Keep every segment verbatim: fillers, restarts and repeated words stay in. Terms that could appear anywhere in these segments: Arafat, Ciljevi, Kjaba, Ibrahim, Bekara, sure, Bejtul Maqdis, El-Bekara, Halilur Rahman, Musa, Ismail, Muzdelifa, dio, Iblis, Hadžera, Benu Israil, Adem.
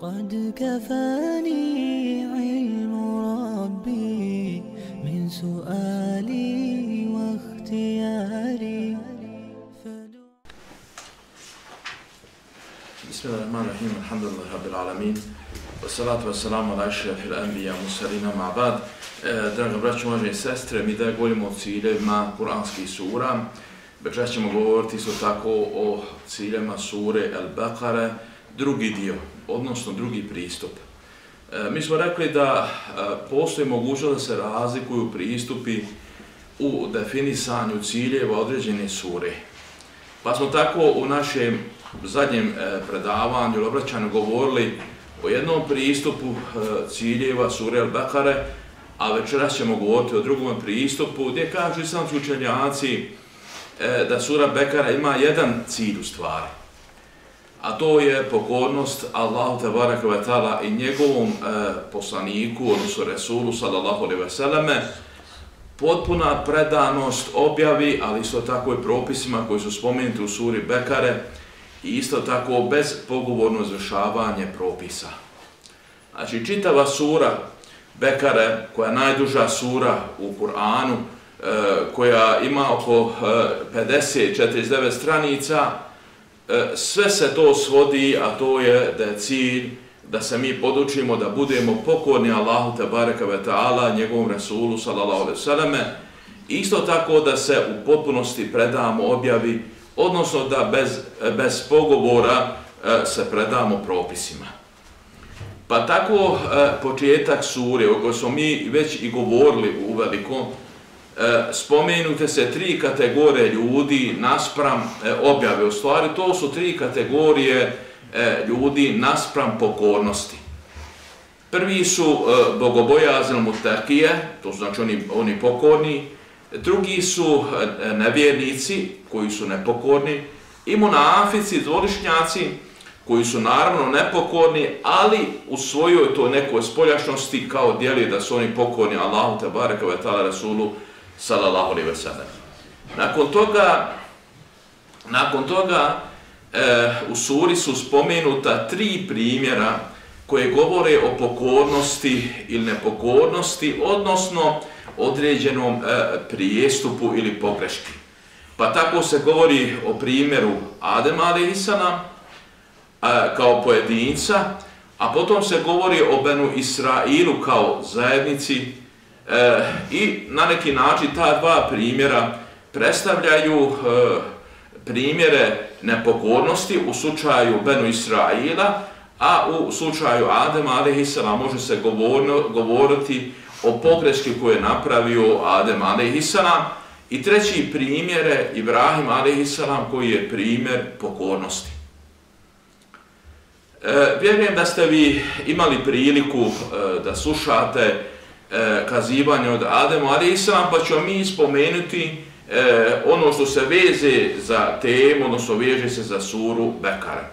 قد كفاني علم ربي من سؤالي واختياري. بسم الله الرحمن الرحيم، الحمد لله رب العالمين والصلاة والسلام على أشرف الأنبياء والمرسلين مع بعض. Draga braćo, uvaženi sestre, mi da govorimo o ciljevima kuranskih sura. Večeras ćemo govoriti isto tako o ciljevima sure El-Bekare, drugi dio, odnosno drugi pristup. Mi smo rekli da postoji mogućnost da se razlikuju pristupi u definisanju ciljeva određene sure. Pa smo tako u našem zadnjem predavanju ili obraćanju govorili o jednom pristupu ciljeva sure El-Bekare, a večeras ćemo govoriti o drugom pristupu gdje kažu islamski učenjaci da sura Bekara ima jedan cilj u stvari, a to je pokornost Allahu tebareke ve taala i njegovom poslaniku, odnosno Resulu sallallahu alejhi ve selleme, potpuna predanost objavi, ali isto tako i propisima koji su spomenuti u suri Bekare i isto tako bezpogovorno izvršavanje propisa. Znači, čitava sura Bekare, koja je najduža sura u Kur'anu, koja ima oko pedeset do četrdeset devet stranica, sve se to svodi, a to je da je cilj da se mi podučimo da budemo pokorni Allahu tebareke ve taala, njegovom Resulu sallallahu alejhi ve selleme, isto tako da se u potpunosti predamo objavi, odnosno da bez, bez pogovora se predamo propisima. Pa tako početak sure, o kojoj smo mi već i govorili u velikom, spomenute se tri kategorije ljudi naspram objave. U stvari, to su tri kategorije ljudi naspram pokornosti. Prvi su bogobojazni mutakije, to znači oni, oni pokorni. Drugi su nevjernici, koji su nepokorni. I munafici, dvoličnjaci, koji su naravno nepokorni, ali u svojoj to nekoj spoljašnosti kao djeluje da su oni pokorni Allahu tebareke ve taala, Rasulu sallallahu alejhi ve sellem. Nakon toga, nakon toga e, u suri su spomenuta tri primjera koje govore o pokornosti ili nepokornosti, odnosno određenom e, prijestupu ili pogreški. Pa tako se govori o primjeru Adema alejhisselam kao pojedinca, a potom se govori o Benu Israilu kao zajednici, e, i na neki način ta dva primjera predstavljaju e, primjere nepokornosti u slučaju Benu Israila, a u slučaju Adema alejhisselam može se govorno, govoriti o pogreški koju je napravio Adem alejhisselam. I treći primjer je Ibrahim alejhisselam, koji je primjer pokornosti. E, vjerujem da ste vi imali priliku e, da slušate e, kazivanje od Ademu alejhisselam, pa ćemo mi spomenuti e, ono što se veze za temu, odnosno veže se za suru Bekara.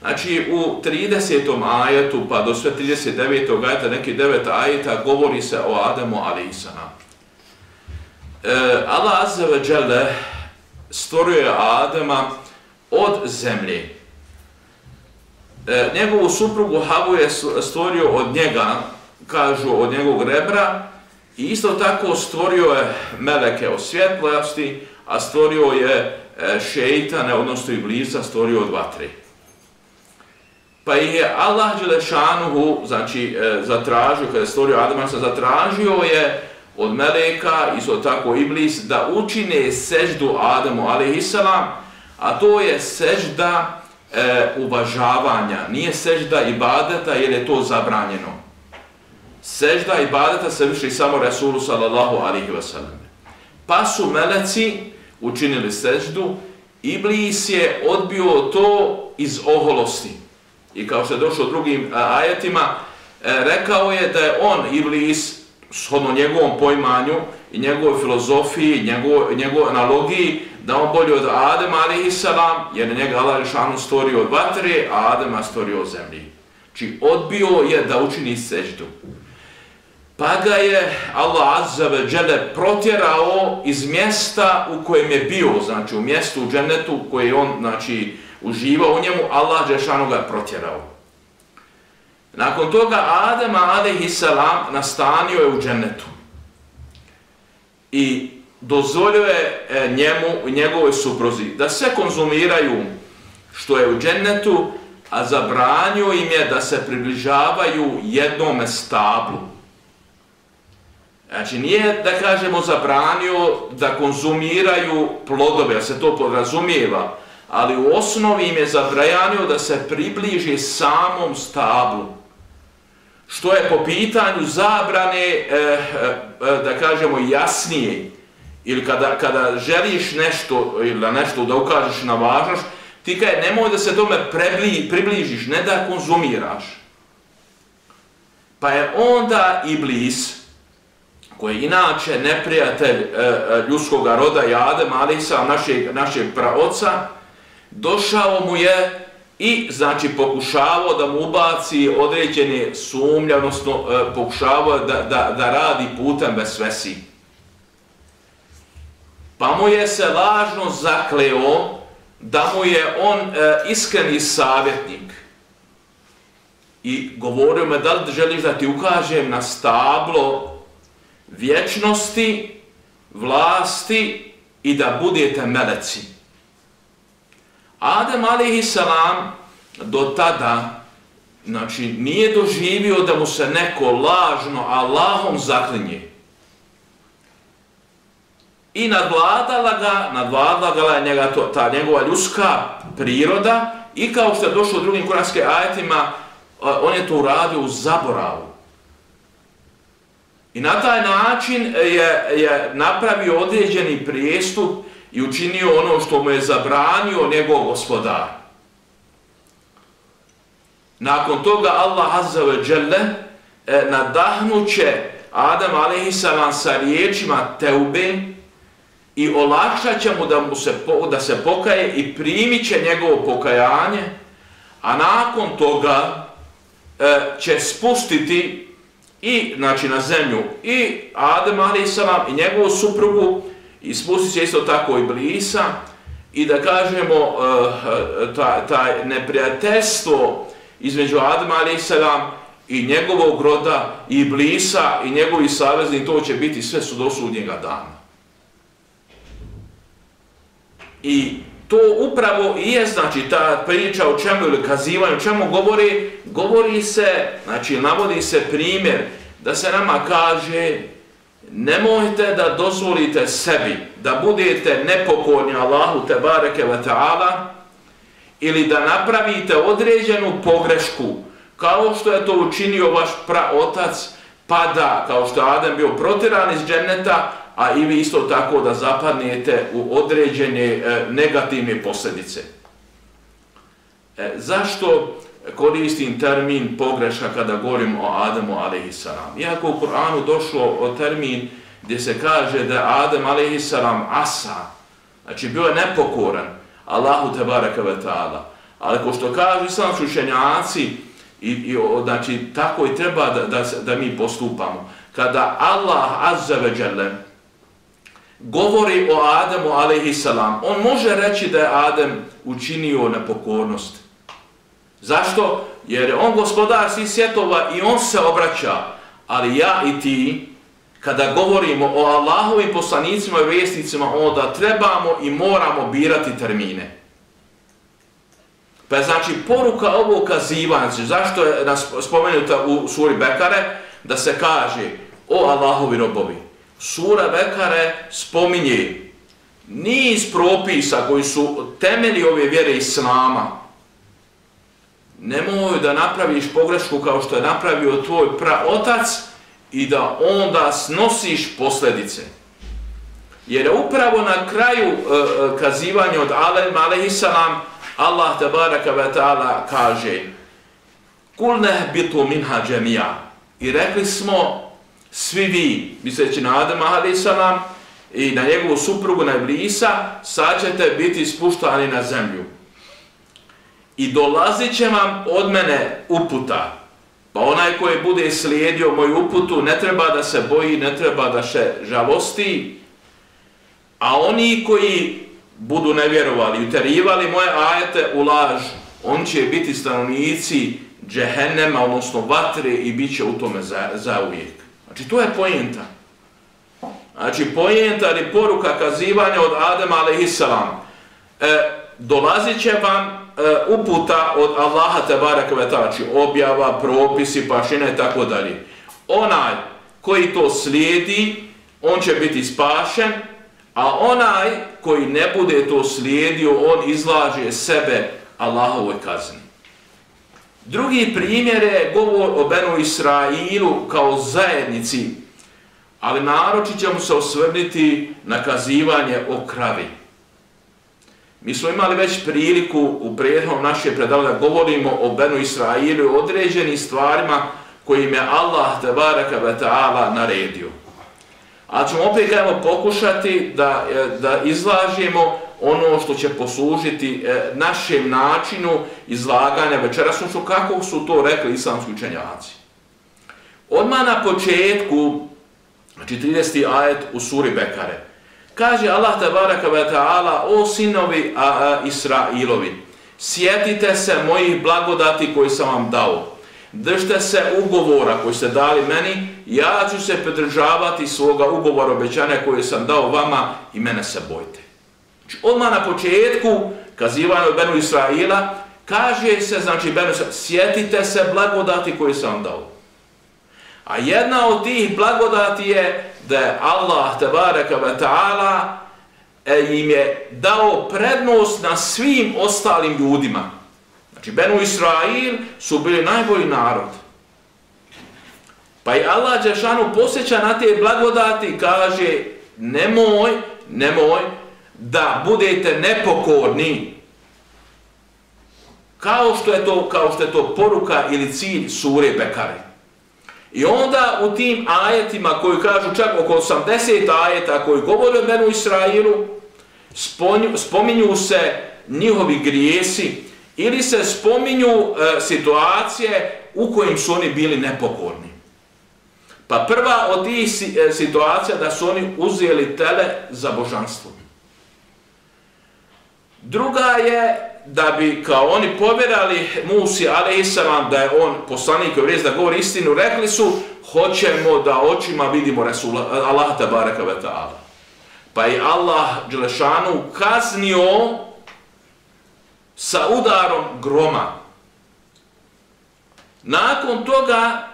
Znači, u tridesetom ajetu pa do sve trideset devetog ajeta, neki devet ajeta, govori se o Ademu alejhisselam. E, Allah azza ve dželle stvorio je Adema od zemlje. Njegovu suprugu Havu je stvorio od njega, kažu od njegovog rebra, i isto tako stvorio je meleke od svjetlosti, a stvorio je šeitane, odnosno iblisa, stvorio od vatre. Pa je Allah dželešanuhu, znači, zatražio, kada je stvorio Adama, zatražio je od meleka, isto tako iblis, da učine seždu Adamu alejhisselam, a to je sežda E, uvažavanja, nije sežda ibadeta jer je to zabranjeno. Sežda ibadeta se vrši samo Resulu sallallahu alejhi ve sellem. Pa su meleci učinili seždu, iblis je odbio to iz oholosti. I kao što je došlo u drugim a, ajetima, e, rekao je da je on, iblis, shodno njegovom pojmanju i njegovoj filozofiji, njegovoj njegov analogiji, da on bolje od Adema alejhisselam, jer njega Allah dželešanu stvorio od vatre, a Adema stvorio od zemlji. Znači, odbio je da učini seždu. Pa ga je Allah azza ve dželle protjerao iz mjesta u kojem je bio, znači u mjestu u džennetu u kojem je on, znači, uživao u njemu, Allah dželešanu ga protjerao. Nakon toga Adem alejhi selam nastanio je u džennetu i dozvolio je njemu i njegovoj supruzi da se konzumiraju što je u džennetu, a zabranio im je da se približavaju jednom stablu. Znači nije, da kažemo, zabranio da konzumiraju plodove, jer se to podrazumijeva, ali u osnovi im je zabranio da se približi samom stablu, što je po pitanju zabrane, eh, eh, da kažemo, jasnije. Ili kada, kada želiš nešto ili na nešto da ukažeš na važnost, ti kaj nemoj da se tome prebli, približiš, ne da konzumiraš. Pa je onda Iblis, koji je inače neprijatelj e, ljudskog roda i Adem alejhi selam, našeg, našeg praoca, došao mu je i znači pokušavao da mu ubaci određene sumnje, odnosno e, pokušavao da, da, da radi putem vesvesi. Pa mu je se lažno zakleo da mu je on e, iskreni savjetnik i govorio me, da li želiš da ti ukažem na stablo vječnosti, vlasti i da budete meleci. Adem alejhi selam do tada, znači, nije doživio da mu se neko lažno Allahom zaklinje. I nadvladala ga, nadvladala je njega to, ta njegova ljudska priroda, i kao što je došlo u drugim kuranskim ajetima, on je to uradio u zaboravu. I na taj način je, je napravio određeni prijestup i učinio ono što mu je zabranio njegov gospodar. Nakon toga Allah azza ve dželle nadahnuće Adem alejhi selam sa riječima teube i olakšat će mu da, mu se, da se pokaje i primit će njegovo pokajanje, a nakon toga e, će spustiti i znači na zemlju i Adem alejhi selam i njegovu suprugu, i spustit će isto tako Iblisa, i da kažemo taj ta neprijateljstvo između Adem alejhi selam i njegovog roda, i Iblisa i njegovi savezni, to će biti sve do sudnjega dana. I to upravo i je, znači, ta priča o čemu ili kazivanju, o čemu govori, govori se, znači navodi se primjer da se nama kaže nemojte da dozvolite sebi da budete nepokorni Allahu te bareke ve taala, ili da napravite određenu pogrešku kao što je to učinio vaš praotac, pa da, kao što je Adem bio protjeran iz dženneta, a i vi isto tako da zapadnete u određene e, negativne posljedice. E, zašto koristim termin pogreška kada govorimo o Ademu alejhi selam? Iako u Kur'anu došlo o termin gdje se kaže da je Adem alejhi selam asa, znači bio je nepokoran Allahu te bareke ve taala. Ali ko što kažu islamski učenjaci, i, i, znači tako i treba da, da, da mi postupamo. Kada Allah azza ve dželle govori o Ademu alejhi selam, on može reći da je Adem učinio nepokornost. Zašto? Jer je on gospodar svih svjetova i on se obraća. Ali ja i ti, kada govorimo o Allahovim poslanicima i vjesnicima, onda trebamo i moramo birati termine. Pa je, znači, poruka ovo kazivanja, zašto je spomenuta u suri Bekare, da se kaže o Allahovi robovi. Sura Bekare spominje niz propisa koji su temelji ove vjere Islama. Nemoj da napraviš pogrešku kao što je napravio tvoj praotac i da onda snosiš posljedice. Jer je upravo na kraju uh, kazivanja od Adem alejhi selam Allah te bareke ve taala kaže: "Kul nahbitu minha džemija." I rekli smo: svi vi, misleći na Adem alejhi selam i na njegovu suprugu, na Iblisa, sad ćete biti spuštani na zemlju. I dolazit će vam od mene uputa. Pa onaj koji bude slijedio moju uputu ne treba da se boji, ne treba da se žalosti. A oni koji budu nevjerovali, uterivali moje ajete u laž, oni će biti stanovnici džehennema, odnosno vatre, i bit će u tome zauvijek. Znači, to je poenta. Znači, poenta ili poruka kazivanja od Adema alejhi selam. Dolazit će vam uputa od Allaha tebareke ve taala, objava, propisi, pašine i tako dalje. Onaj koji to slijedi, on će biti spašen, a onaj koji ne bude to slijedio, on izlaže sebe Allahovoj kazni. Drugi primjer je govor o Benu Israilu kao zajednici, ali naročito ćemo se osvrnuti na kazivanje o kravi. Mi smo imali već priliku u prethodnom našem predavanju da govorimo o Benu Israilu i određenim stvarima kojim je Allah tebareke ve taala naredio. Ali ćemo opet pokušati da, da izlažemo ono što će poslužiti našem načinu izlaganja večeras, što kako su to rekli islamski učenjaci. Odmah na početku, znači trideseti ajet u suri Bekare, kaže Allah tebareke ve taala: o sinovi Israilovi, sjetite se mojih blagodati koje sam vam dao. Držite se ugovora koji ste dali meni, ja ću se pridržavati svoga ugovora, obećanja koje sam dao vama, i mene se bojte. Znači, odmah na početku kazivanja o Benu Israila kaže se, znači, Benu Israila, sjetite se blagodati koje sam vam dao. A jedna od tih blagodati je da je Allah tebareke ve taala im je dao prednost na svim ostalim ljudima. Znači, Benu Israil su bili najbolji narod. Pa i Allah dželešanu posjeća na te blagodati i kaže: nemoj, nemoj da budete nepokorni. Kao što je to, kao što je to poruka ili cilj sure Bekare. I onda u tim ajetima koji kažu čak oko osamdeset ajeta koji govore o Benu Israilu, spominju se njihovi grijesi, ili se spominju e, situacije u kojim su oni bili nepokorni. Pa prva od tih si, e, situacija da su oni uzeli tele za božanstvo. Druga je da bi, kao oni povjerali Musi alejhi selam da je on poslanik koji vrijedi da govori istinu, rekli su: hoćemo da očima vidimo Resula, Allah tebareke ve taala. Pa i Allah dželešanu kaznio sa udarom groma. Nakon toga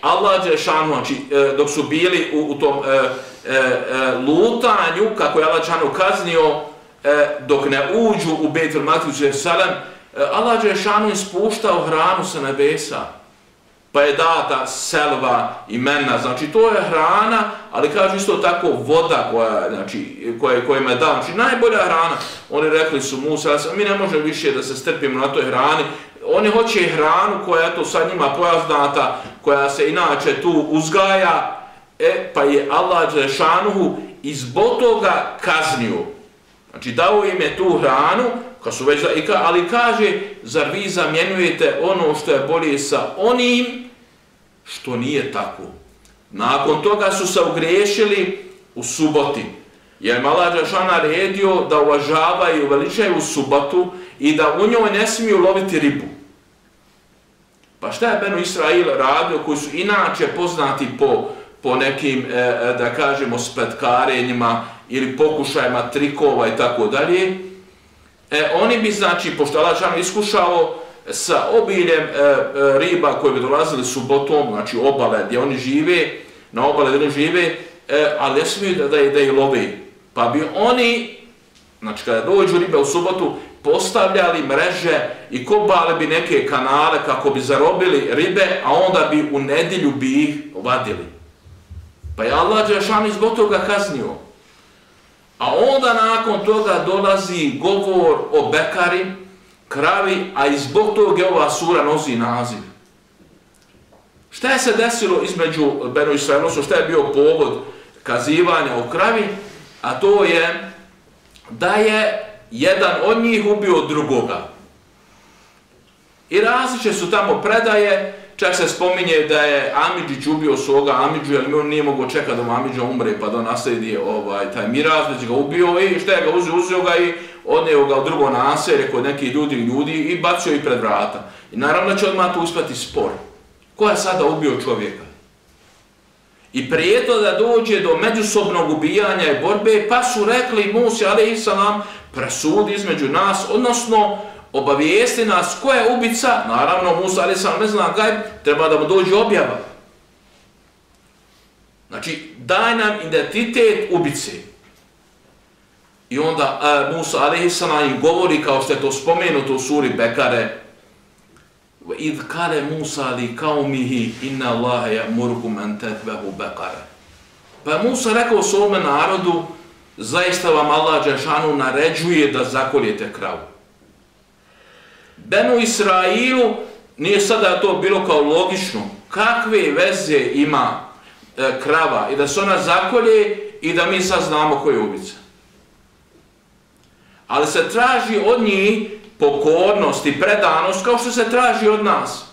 Allah dželešanu, znači dok su bili u, u tom e, e, lutanju, kako je Allah dželešanu kaznio e, dok ne uđu u Bejtul Maqdis, Allah dželešanu ispuštao hranu sa nebesa, pa je data selva i mena, znači to je hrana, ali kažu isto tako voda koja, znači, koja, kojima je dao, znači najbolja hrana. Oni rekli su Musa, mi ne možemo više da se strpimo na toj hrani, oni hoće hranu koja je to sad njima pojaznata, koja se inače tu uzgaja, e, pa je Allah dželešanu i zbog toga kaznio. Znači dao im je tu hranu, kad su već, ali kaže: zar vi zamjenjujete ono što je bolje sa onim što nije tako? Nakon toga su se ugriješili u suboti, jer Allah dželešanu naredio da uvažavaju i veličaju subotu i da u njoj ne smiju loviti ribu. Pa šta je Benu Israil radio, koji su inače poznati po, po nekim, e, da kažemo, spletkarenjima ili pokušajima trikova i tako dalje? E, oni bi, znači, pošto Allah dželešanu iskušao sa obiljem e, e, riba koje bi dolazili subotom, znači obale gdje oni žive, na obale gdje oni žive, e, ali ne smiju da, da, da ih love. Pa bi oni, znači kada dođu ribe u subotu, postavljali mreže i kopali bi neke kanale kako bi zarobili ribe, a onda bi u nedjelju bi ih vadili. Pa je Allah dželešanu zbog toga kaznio. A onda nakon toga dolazi govor o Bekari, kravi, a i zbog toga ova sura nosi naziv. Šta je se desilo između Benu Israila, šta je bio povod kazivanja o kravi? A to je da je jedan od njih ubio drugoga. I različite su tamo predaje, čak se spominje da je Amidžić ubio svoga Amidžu, jer on nije mogao čekati da mu Amidža umre, pa da nasledi ovaj, taj miraz, već ga ubio i šta je ga uzio, uzio ga i odneo ga u drugo naselje kod nekih ljudi ljudi i bacio i pred vrata. I naravno će odmah tu uspjeti spor. Ko je sada ubio čovjeka? I prijetilo da dođe do međusobnog ubijanja i borbe, pa su rekli Musi alejhi selam, presudi između nas, odnosno obavijesti nas ko je ubica. Naravno Musa alejhi selam ne zna gajb, treba da mu dođe objava. Znači, daj nam identitet ubice. I onda Musa alejhi selam im govori, kao što je to spomenuto u suri Bekare, وَإِذْ قَالَ مُوسَى لِقَوْمِهِ إِنَّ اللَّهَ يَأْمُرُكُمْ أَنْ تَذْبَحُوا بَقَرَةً. Pa Musa rekao svome narodu, zaista vam Allah dželle šanuhu naređuje da zakoljete kravu. Benu Israilu nije sada to bilo kao logično. Kakve veze ima krava i da se ona zakolje i da mi sad znamo ko je ubica? Ali se traži od njih pokornost i predanost, kao što se traži od nas.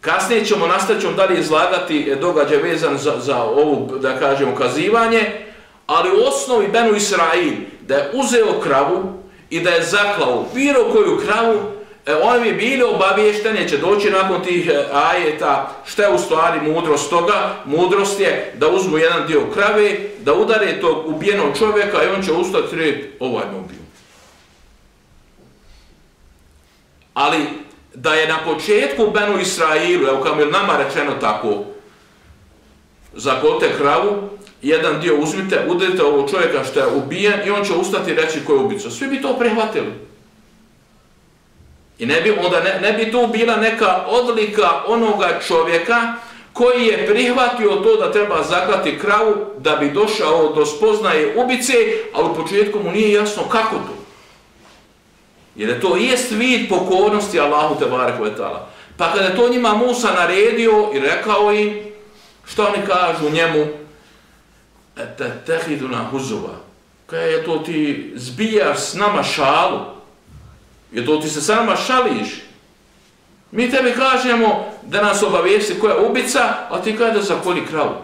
Kasnije ćemo nastaviti dalje izlagati događaj vezan za, za ovu, da kažemo, kazivanje, ali u osnovi Benu Israil, da je uzeo kravu i da je zaklao bilo koju kravu, e, oni bi bili obavješteni, će doći nakon tih ajeta, šta je u stvari mudrost toga. Mudrost je da uzmu jedan dio krave, da udare tog ubijenog čovjeka i on će ustati reći, ovaj me ubio. Ali da je na početku Benu Israilu, evo kao je nama rečeno tako, zakoljite kravu, jedan dio uzmite, udarite ovog čovjeka što je ubijen i on će ustati i reći ko je ubica. Svi bi to prihvatili. I ne bi, onda ne, ne bi tu bila neka odlika onoga čovjeka koji je prihvatio to da treba zaklati kravu da bi došao do spoznaje ubice, ali u početku mu nije jasno kako to. Jer to jest vid pokornosti Allahu tebareke ve taala. Pa kada to njima Musa naredio i rekao im, što oni kažu njemu? Atahiduna huzuva. Kaj je to ti zbijaš s nama šalu? Je to ti se s nama šališ? Mi tebi kažemo da nas obavijesti koja je ubica, a ti kaj da zakolji kravu.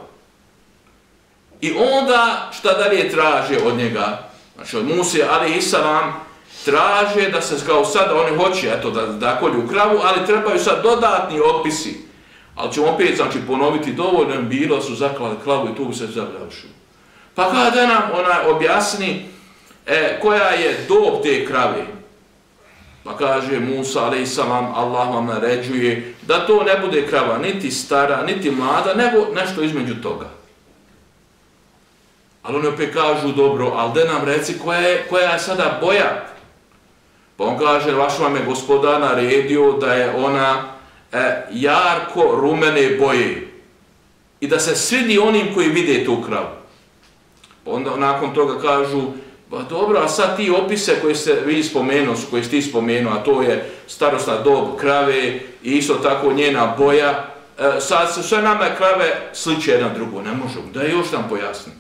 I onda šta dalje traže od njega? Znači od Musa alejhi selam traže da se kao sada oni hoće, eto, da, da kolju kravu, ali trebaju sad dodatni opisi. Ali ćemo opet, znači, ponoviti, dovoljno je bilo su zaklali kravu i tu se završili. Pa kada nam ona objasni e, koja je dob te krave? Pa kaže Musa alejhi selam, Allah vam naređuje da to ne bude krava niti stara, niti mlada, nego nešto između toga. Ali oni opet kažu, dobro, ali da nam reci koja je, koja je sada boja? Pa on kaže, vaš vam je gospodar naredio da je ona e, jarko rumene boje i da se svidi onim koji vide tu kravu. Pa onda nakon toga kažu, pa dobro, a sad ti opise koje ste vi spomenuo, koje ste ti spomenuo, a to je starosna dob krave i isto tako njena boja, e, sad se sve nama krave sliče jedna drugo, ne možemo, da još nam pojasni.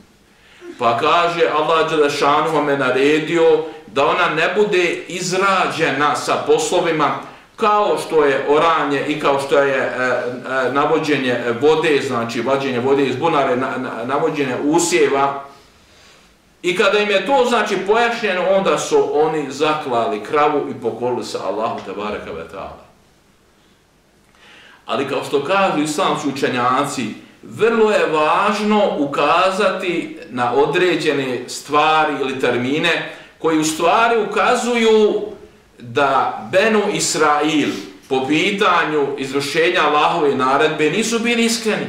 Pa kaže, Allah dželle šanuhu me naredio da ona ne bude izrađena sa poslovima kao što je oranje i kao što je e, e, navođenje vode, znači vađenje vode iz bunare, na, na, navođenje usjeva. I kada im je to, znači, pojašnjeno, onda su oni zaklali kravu i pokorili se Allahu tebareke ve taala. Ali kao što kažu islamski učenjaci, vrlo je važno ukazati na određene stvari ili termine koji u stvari ukazuju da Benu Israil po pitanju izvršenja Allahove naredbe nisu bili iskreni.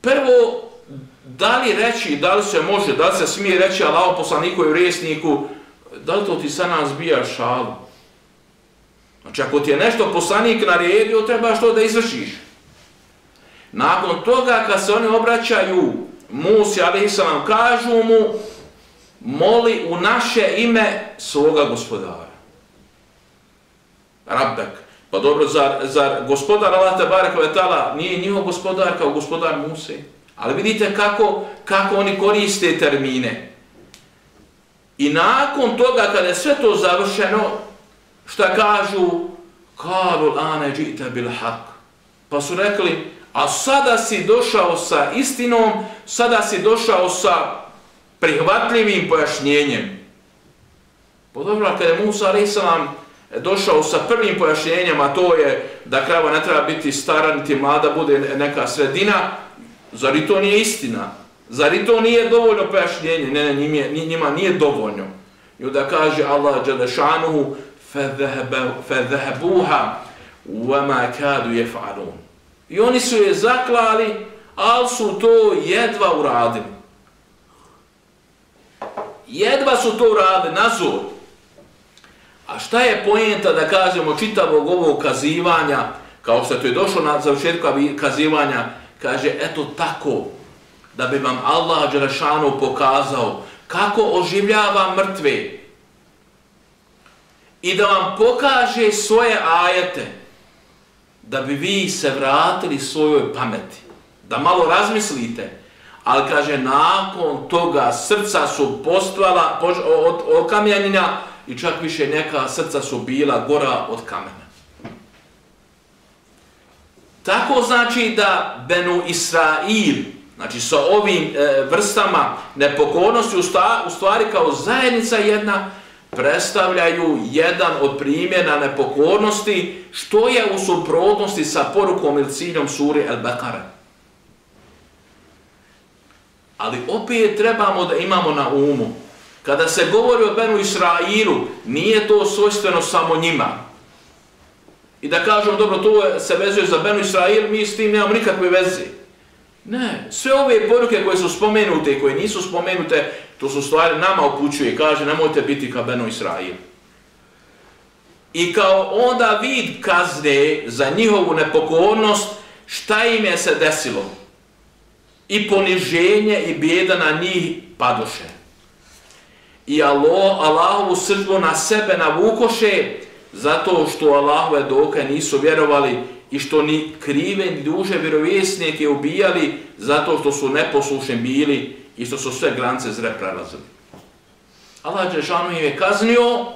Prvo, da li reći, da li se može, da li se smije reći Allahov poslaniku i vjesniku, da li to ti sa nas bija šalu? Znači, ako ti je nešto poslanik naredio, trebaš to da izvršiš. Nakon toga, kad se oni obraćaju Musi alejhi selam, kažu mu, moli u naše ime svoga gospodara. Rabbek. Pa dobro, zar, zar gospodar Allah tebareke ve taala nije njihov gospodar kao gospodar Muse? Ali vidite kako, kako oni koriste termine. I nakon toga, kada je sve to završeno, šta kažu? Kalul ane džite bil hak. Pa su rekli, a sada si došao sa istinom, sada si došao sa prihvatljivim pojašnjenjem. Podobno, kada je Musa alejhi selam došao sa prvim pojašnjenjem, a to je da krava ne treba biti stara niti mlada, bude neka sredina, zar i to nije istina? Zar i to nije dovoljno pojašnjenje? Ne, ne, njima, njima nije dovoljno. I onda kaže Allah dželešanuhu فَذَهَبُوهَا وَمَا كَادُ يَفْعَلُونَ. I oni su je zaklali, ali su to jedva uradili. Jedva su to uradili, nazor. A šta je pojenta, da kažemo, čitavog ovog kazivanja, kao što je to je došlo na završetku kazivanja, kaže, eto tako, da bi vam Allah dželešanuhu pokazao kako oživljava mrtve i da vam pokaže svoje ajete, da bi vi se vratili svojoj pameti, da malo razmislite. Ali kaže, nakon toga srca su postala od, od kamenina i čak više neka srca su bila gora od kamena. Tako znači da Benu Israil, znači sa ovim e, vrstama nepokornosti u, sta, u stvari kao zajednica jedna, predstavljaju jedan od primjera nepokornosti, što je u suprotnosti sa porukom ili ciljom sure El-Bekara. Ali opet trebamo da imamo na umu, kada se govori o Benu Israilu, nije to svojstveno samo njima. I da kažemo, dobro, to se vezuje za Benu Israil, mi s tim nemamo nikakve veze. Ne, sve ove poruke koje su spomenute i koje nisu spomenute, to su stvari nama upućuje i kaže, nemojte biti kao Benu Israil. I kao onda vid kazne za njihovu nepokornost, šta im je se desilo? I poniženje i bijeda na njih padoše. I Allahovu srdbu na sebe navukoše, zato što Allahove dokaze nisu vjerovali i što ni krive ni duže vjerovjesnike ubijali, zato što su neposlušni bili i što su sve granice zre prelazili. Allah dželešanuhu im je kaznio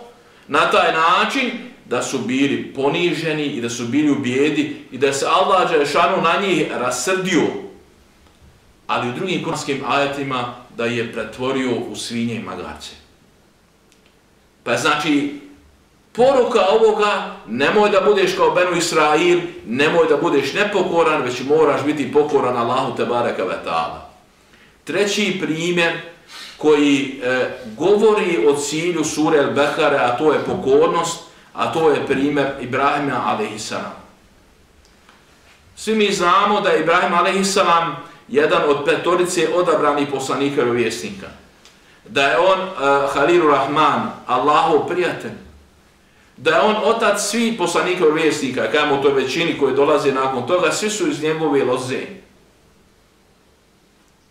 na taj način da su bili poniženi i da su bili u bijedi i da se Allah dželešanuhu na njih rasrdio, ali u drugim kuranskim ajetima da je pretvorio u svinje i magarce. Pa znači, poruka ovoga, nemoj da budeš kao Benu Israil, nemoj da budeš nepokoran, već moraš biti pokoran Allahu tebareke ve taala. Treći primjer koji e, govori o cilju sure El-Bekare, a to je pokornost, a to je primjer Ibrahima alejhi selam. Svi mi znamo da je Ibrahim alejhi selam jedan od petorice odabranih poslanika i vjerovjesnika. Da je on e, Halilur Rahman, Allahov prijatelj. Da je on otac svih poslanika i vjerovjesnika, kamo toj većini koji dolaze nakon toga, svi su iz njegove loze.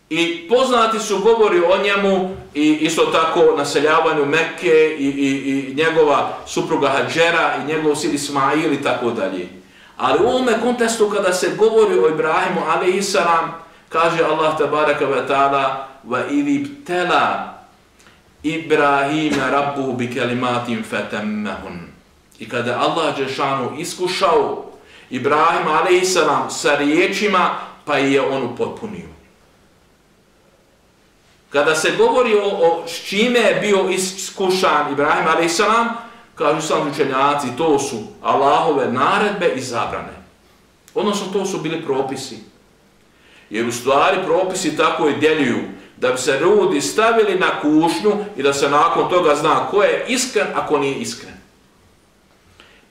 I poznati su govori o njemu i isto tako naseljavanju Mekke i, i, i njegova supruga Hadžera i njegov sin Ismail i tako dalje. Ali u ovome kontekstu kada se govori o Ibrahimu alejhi selam, kaže Allah tebareke ve taala: "Wa idh ibtala Ibrahima rabbuhu bi kalimatin fatammahun." I kada Allah dželešanuhu iskušao Ibrahim alejhi selam sa riječima, pa je on upotpunio. Kada se govori o, o s čime je bio iskušan Ibrahim alejhi selam, kažu sami učenjaci, to su Allahove naredbe i zabrane. Odnosno, to su bili propisi. Jer u stvari propisi tako i djeluju, da bi se ljudi stavili na kušnju i da se nakon toga zna ko je iskren, a ko nije iskren.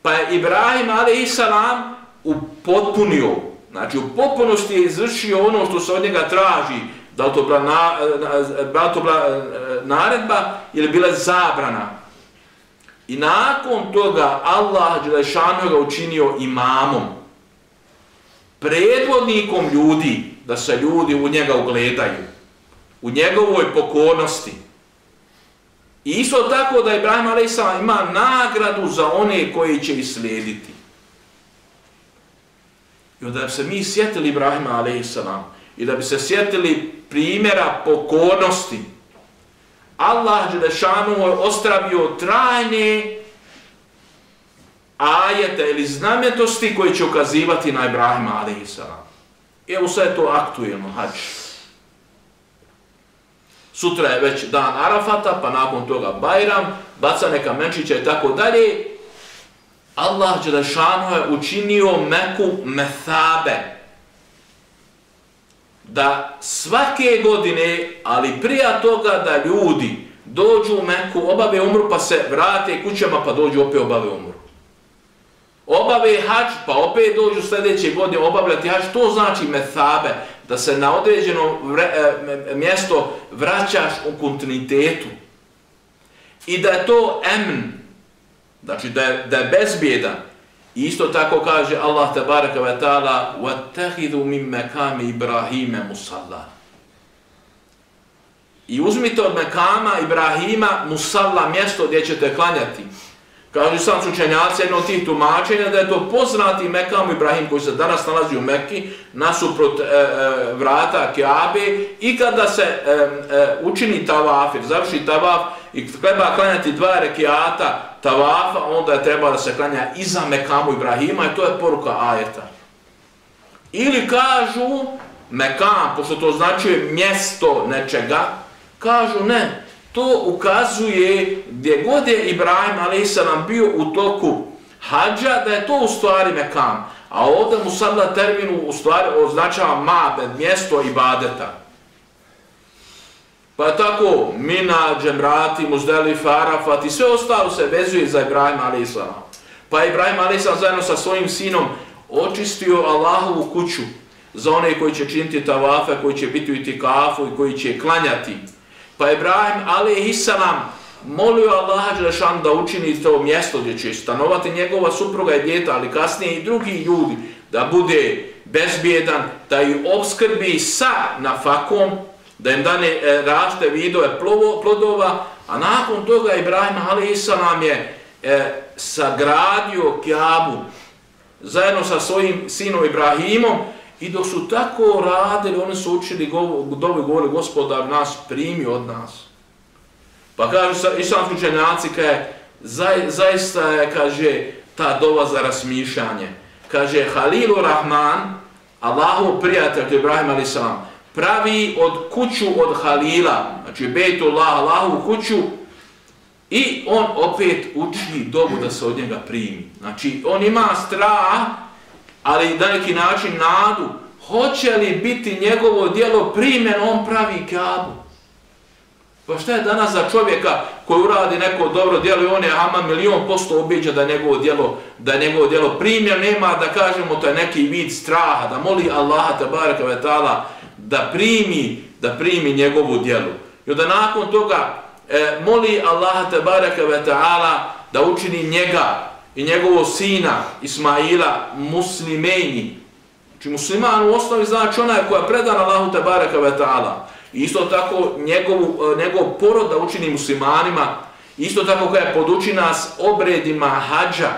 Pa je Ibrahim alejhi selam upotpunio, znači u potpunosti je izvršio ono što se od njega traži, da li to bila, na, da li to bila naredba ili bila zabrana. I nakon toga Allah dželešanuhu ga učinio imamom, predvodnikom ljudi, da se ljudi u njega ugledaju, u njegovoj pokornosti. I isto tako da Ibrahim alejhi selam ima nagradu za one koji će ih slijediti. I onda bi se mi sjetili Ibrahima alejhi selam i da bi se sjetili primjera pokornosti, Allah dželešanuhu je ostavio trajne ajete ili znamenitosti koji će ukazivati na Ibrahima alejhi selam. I evo sad je to aktuelno, hađ. Sutra je već dan Arafata, pa nakon toga Bajram, baca neka menčića i tako dalje. Allah Đelešanu je učinio Meku methabe, da svake godine, ali prije toga da ljudi dođu u Meku, obave umru pa se vrate kućama pa dođu opet obave umru. Obave hač pa opet dođu sljedeće godine obavljati hač, to znači methabe, da se na određeno mjesto vraćaš u kontinuitetu i da je to emn, znači da je, da je bezbjedan. Isto tako kaže Allah tabaraka wa ta'ala وَاتَّهِذُ مِنْ مَكَامِ إِبْرَاهِيمَ مُسَلَّا, i uzmite od Mekama Ibrahima musalla, mjesto gdje ćete klanjati. Kažu sam sučenjaci jedno od tih tumačenja da je to poznati Mekam Ibrahim koji se danas nalazi u Mekki nasuprot e, e, vrata Kjabe, i kada se e, e, učini tavaf, završi tavaf i treba klanjati dva rekiata tavafa, onda je treba da se klanja iza Mekamu Ibrahima, i to je poruka ajeta. Ili kažu Mekam, pošto to znači mjesto nečega, kažu ne, to ukazuje gdje god je Ibrahim alejhi selam bio u toku hađa, da je to u stvari Mekam. A ovdje mu sada terminu u stvari označava mabed, mjesto ibadeta. Pa tako Mina, Džemrati, Muzdelifa, Arafat i sve ostalo se vezuje za Ibrahim alejhi selam. Pa Ibrahim alejhi selam zajedno sa svojim sinom očistio Allahovu kuću za one koji će činiti tavafe, koji će biti u itikafu i koji će klanjati. Pa Ibrahim alejhi selam molio Allaha Đelešanu da učini to mjesto gdje će stanovati njegova supruga i djeta, ali kasnije i drugi ljudi, da bude bezbjedan, da ih obskrbi sa nafakom, da im dane rašte vidove plodova, a nakon toga Ibrahim alejhi selam je e, sagradio Kjabu zajedno sa svojim sinom Ibrahimom, i dok su tako radili, oni su učili dovu i govorili gospodar nas primi od nas. Pa kažu islamski učenjaci, zaista je, kaže, ta dova za razmišljanje. Kaže, Halilu Rahman, Allahov prijatelj Ibrahim alejhi selam, pravi od kuću od Halila, znači Bejtullah, Allahovu kuću, i on opet uči dovu da se od njega primi. Znači, on ima strah, ali na neki način nadu, hoće li biti njegovo djelo primjeno, on pravi Kjabu. Pa šta je danas za čovjeka koji uradi neko dobro djelo i on je ama milion posto ubiđa da njegovo djelo, da njegovo djelo primjeno, nema da kažemo to je neki vid straha, da moli Allaha tabaraka ve taala da primi, da primi njegovu djelu. I onda nakon toga e, moli Allaha tabaraka ve taala da učini njega i njegovog sina Ismaila muslimeni. Znači musliman u osnovi znači onaj koja je predana Allahu tabaraka ve taala. Isto tako njegov, njegov porod da učini muslimanima, isto tako koja poduči nas obredima hađa.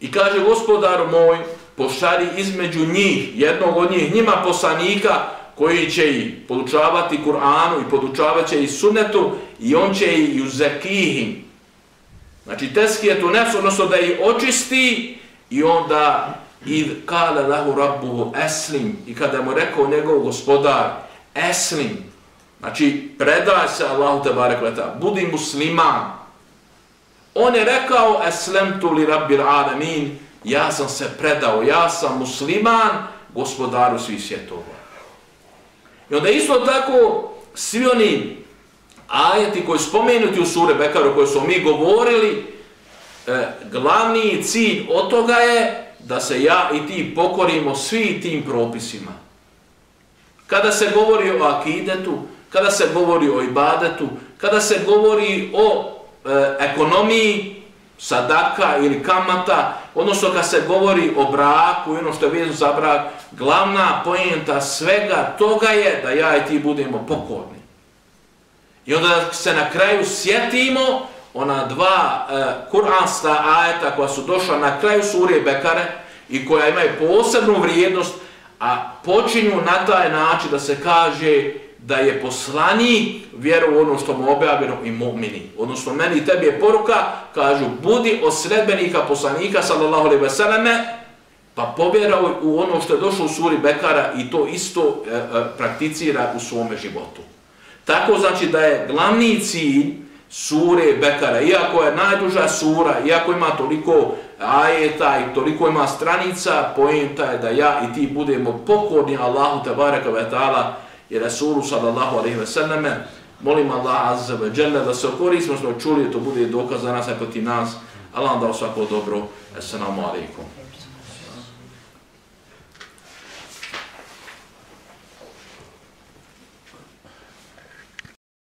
I kaže gospodar moj, pošalji između njih, jednog od njih, njima poslanika koji će ih podučavati Kur'anu i podučavat će ih sunnetu, i on će ih i u zekihim. Znači teskijetu nefsu, odnosno da ih očisti, i onda id kale lahu rabbuhu eslim, i kada mu rekao njegov gospodar eslim, znači predaj se Allahu tebarek ve taala, budi musliman. On je rekao eslemtu li rabbil alamin, ja sam se predao, ja sam musliman gospodaru svih svjetova. I onda isto tako svi oni ajeti koji spomenuti u sure Bekara, koje smo mi govorili, e, glavni cilj od toga je da se ja i ti pokorimo svim tim propisima. Kada se govori o akidetu, kada se govori o ibadetu, kada se govori o e, ekonomiji, sadaka ili kamata, odnosno kad se govori o braku i ono što je vezano za brak, glavna poenta svega toga je da ja i ti budemo pokorni. I onda se na kraju sjetimo ona dva e, kuranska ajeta koja su došla na kraju sure Bekare i koja imaju posebnu vrijednost, a počinju na taj način da se kaže da je poslanik vjeru u ono što mu objavljeno i mu'mini. Odnosno meni i tebi je poruka, kažu budi od sledbenika poslanika sallallahu alejhi ve selleme, pa povjeruj u ono što je došlo u suri Bekara i to isto e, e, prakticira u svome životu. Tako znači da je glavni cilj sure Bekara, iako je najduža sura, iako ima toliko ajeta i toliko ima stranica, poenta je da ja i ti budemo pokorni Allahu tebareke ve taala i Rasulu sallallahu alejhi ve selleme. Molim Allah azza ve dželle da se okoristimo što čuli, to bude dokaz za nas ako ti nas. Allah vam dao svako dobro. Assalamu alaikum.